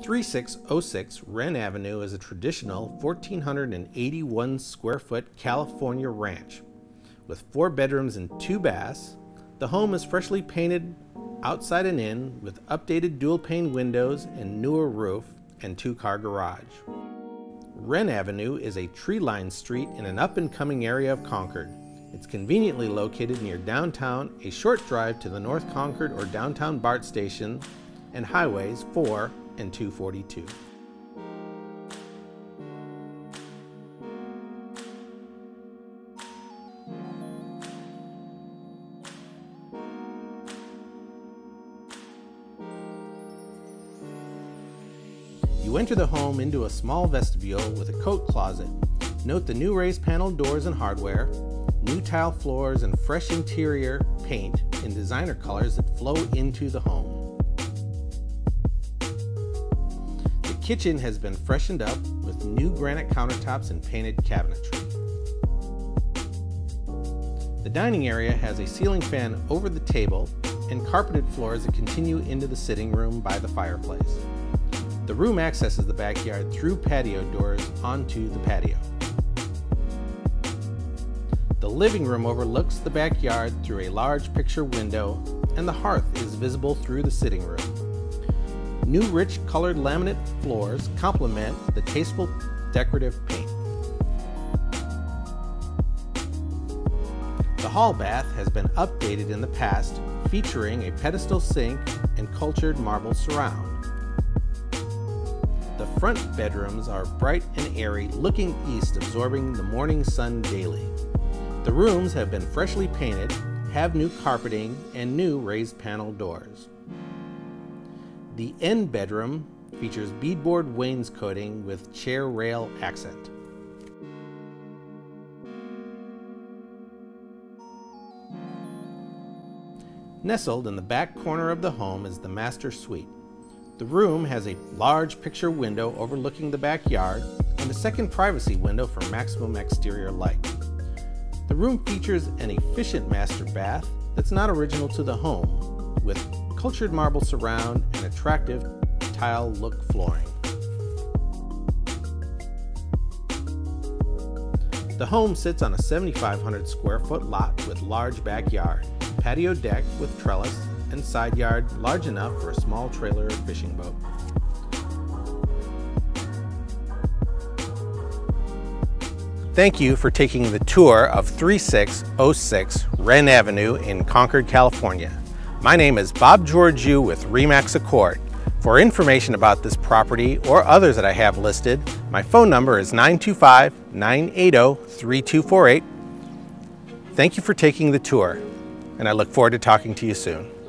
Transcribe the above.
3606 Wren Avenue is a traditional 1,481 square foot California ranch. With 4 bedrooms and 2 baths, the home is freshly painted outside and in with updated dual pane windows and newer roof and 2-car garage. Wren Avenue is a tree-lined street in an up-and-coming area of Concord. It's conveniently located near downtown, a short drive to the North Concord or downtown BART station, and highways 4 and 242. You enter the home into a small vestibule with a coat closet. Note the new raised panel doors and hardware, new tile floors, and fresh interior paint in designer colors that flow into the home. The kitchen has been freshened up with new granite countertops and painted cabinetry. The dining area has a ceiling fan over the table and carpeted floors that continue into the sitting room by the fireplace. The room accesses the backyard through patio doors onto the patio. The living room overlooks the backyard through a large picture window, and the hearth is visible through the sitting room. New rich colored laminate floors complement the tasteful decorative paint. The hall bath has been updated in the past, featuring a pedestal sink and cultured marble surround. The front bedrooms are bright and airy, looking east, absorbing the morning sun daily. The rooms have been freshly painted, have new carpeting, and new raised panel doors. The end bedroom features beadboard wainscoting with chair rail accent. Nestled in the back corner of the home is the master suite. The room has a large picture window overlooking the backyard and a second privacy window for maximum exterior light. The room features an efficient master bath that's not original to the home, with cultured marble surround and attractive tile look flooring. The home sits on a 7,500 square foot lot with large backyard, patio deck with trellis, and side yard large enough for a small trailer or fishing boat. Thank you for taking the tour of 3606 Wren Avenue in Concord, California. My name is Bob Georgiou with RE-MAX Accord. For information about this property or others that I have listed, my phone number is 925-980-3248. Thank you for taking the tour, and I look forward to talking to you soon.